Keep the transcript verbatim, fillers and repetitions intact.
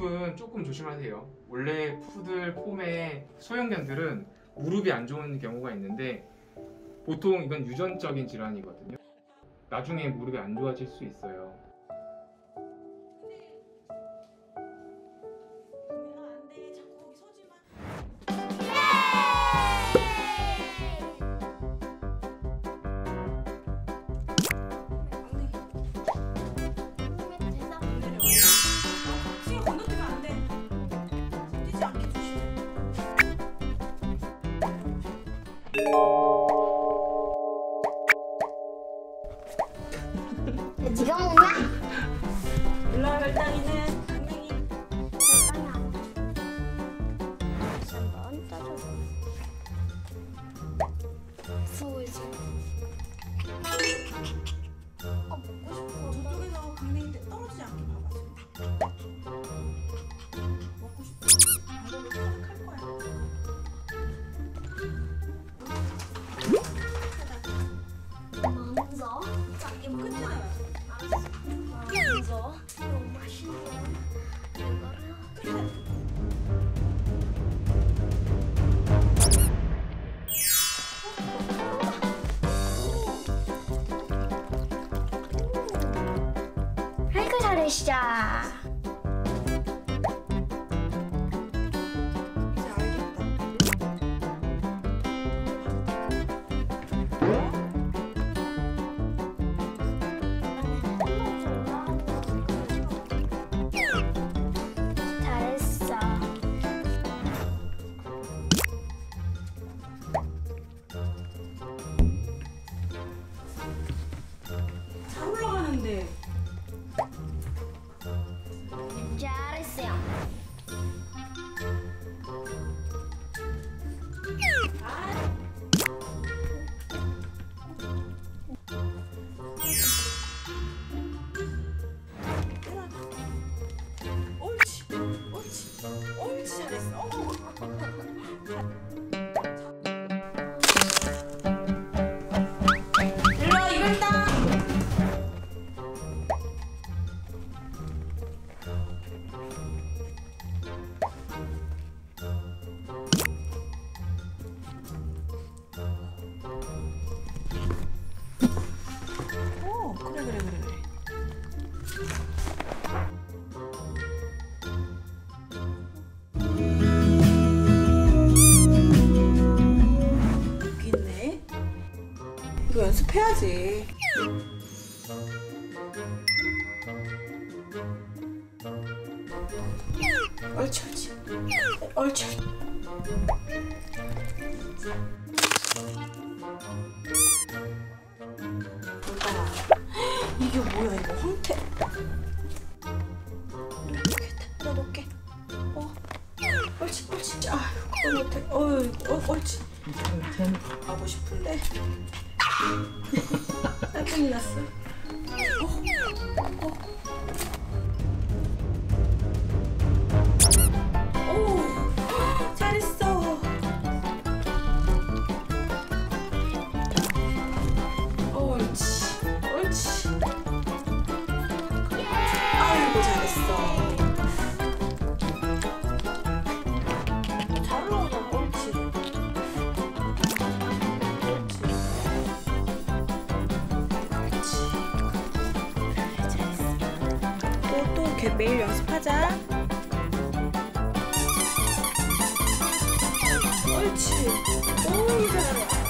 무릎은 조금 조심하세요. 원래 푸들 폼의 소형견들은 무릎이 안 좋은 경우가 있는데 보통 이건 유전적인 질환이거든요. 나중에 무릎이 안 좋아질 수 있어요. 지금 오냐? 일로와 별땅이는 분명히 별땅이 안 와. 다시 한번 떠줘줘. 무서워지. 어, 먹고 싶어. 저쪽에서 강냉이인데 떨어지지 않게 봐봐. 먹고 싶어. 방법을 생각할 거야. 망서? 자, 이거 끝나요. 이거 맛있는 이거를 아이고 잘했어. 잘했어요. 아! 옳지, 옳지, 옳지 잘했어. 이거 연습해야지. 옳지, 옳지. 옳지. 이게 뭐야, 이거 황태. 이렇게 놓을게. 어, 옳지, 옳지. 아유, 그걸 못해. 어이, 옳지. 가고 싶은데. 짜증이 났어. 어, 어. 오, 잘했어. 옳지, 옳지. 아이고 잘했어. 매일 연습하자. 옳지. 오, 잘한다.